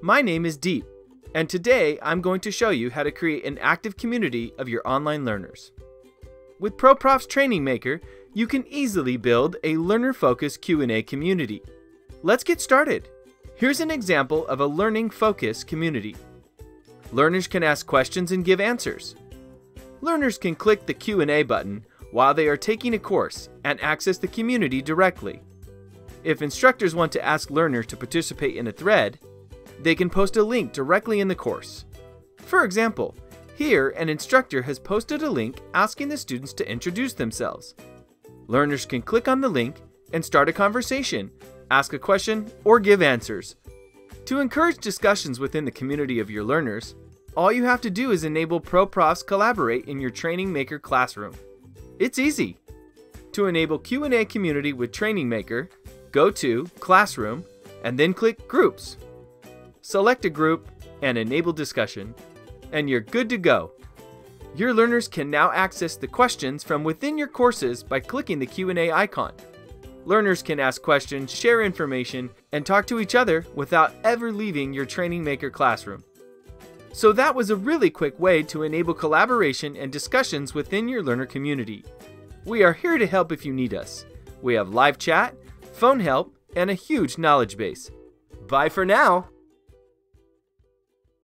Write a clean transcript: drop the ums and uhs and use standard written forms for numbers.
My name is Deep, and today I'm going to show you how to create an active community of your online learners. With ProProfs Training Maker, you can easily build a learner-focused Q&A community. Let's get started. Here's an example of a learning-focused community. Learners can ask questions and give answers. Learners can click the Q&A button while they are taking a course and access the community directly. If instructors want to ask learners to participate in a thread, they can post a link directly in the course. For example, here an instructor has posted a link asking the students to introduce themselves. Learners can click on the link and start a conversation, ask a question, or give answers. To encourage discussions within the community of your learners, all you have to do is enable ProProfs Collaborate in your Training Maker classroom. It's easy. To enable Q&A community with Training Maker, go to Classroom and then click Groups. Select a group and enable discussion, and you're good to go. Your learners can now access the questions from within your courses by clicking the Q&A icon. Learners can ask questions, share information, and talk to each other without ever leaving your Training Maker classroom. So that was a really quick way to enable collaboration and discussions within your learner community. We are here to help if you need us. We have live chat, phone help, and a huge knowledge base. Bye for now!